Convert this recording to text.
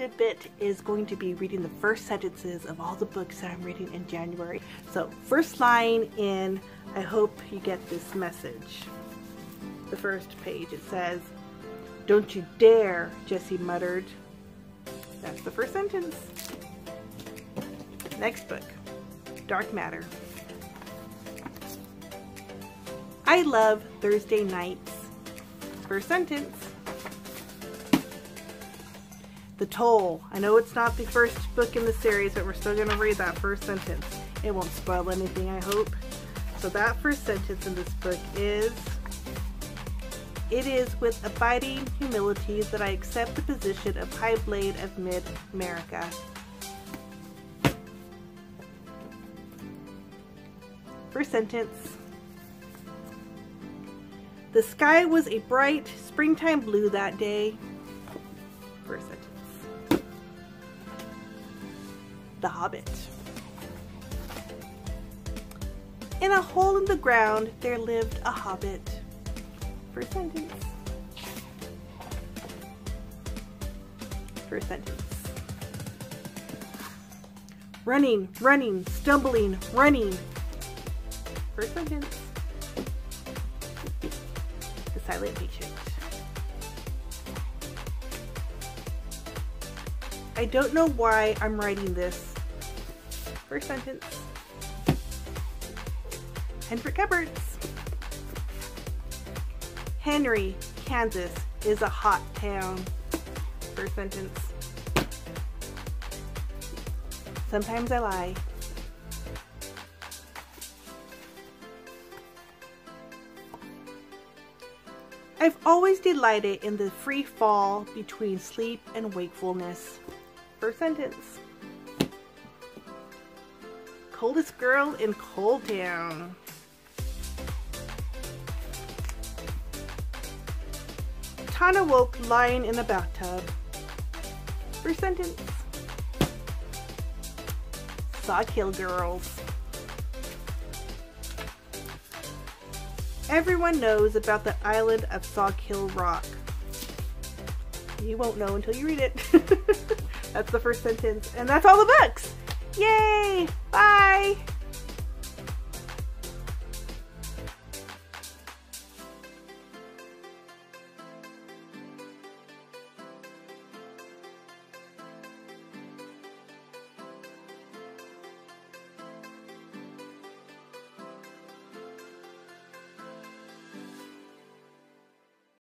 tidbit is going to be reading the first sentences of all the books that I'm reading in January. So first line in, I hope you get this message. The first page, it says, "Don't you dare," Jesse muttered. That's the first sentence. Next book, Dark Matter. "I love Thursday nights." First sentence. The Toll. I know it's not the first book in the series, but we're still going to read that first sentence. It won't spoil anything, I hope. So that first sentence in this book is, "It is with abiding humility that I accept the position of High Blade of Mid-America." First sentence. "The sky was a bright springtime blue that day." First sentence. The Hobbit. "In a hole in the ground there lived a hobbit." First sentence. First sentence. "Running, running, stumbling, running." First sentence. The Silent Patient. "I don't know why I'm writing this." First sentence. Henford Cupberts. "Henry, Kansas is a hot town." First sentence. Sometimes I Lie. "I've always delighted in the free fall between sleep and wakefulness." First sentence. Coldest Girl in Cold Town. "Tan awoke lying in a bathtub." First sentence. Sawkill Girls. "Everyone knows about the island of Sawkill Rock." You won't know until you read it. That's the first sentence. And that's all the books. Yay! Bye!